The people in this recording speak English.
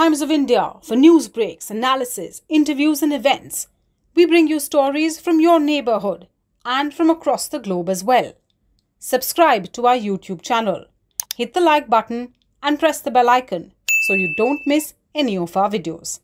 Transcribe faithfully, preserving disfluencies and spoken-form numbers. Times of India for news breaks, analysis, interviews and events. We bring you stories from your neighborhood and from across the globe as well. Subscribe to our YouTube channel, hit the like button and press the bell icon so you don't miss any of our videos.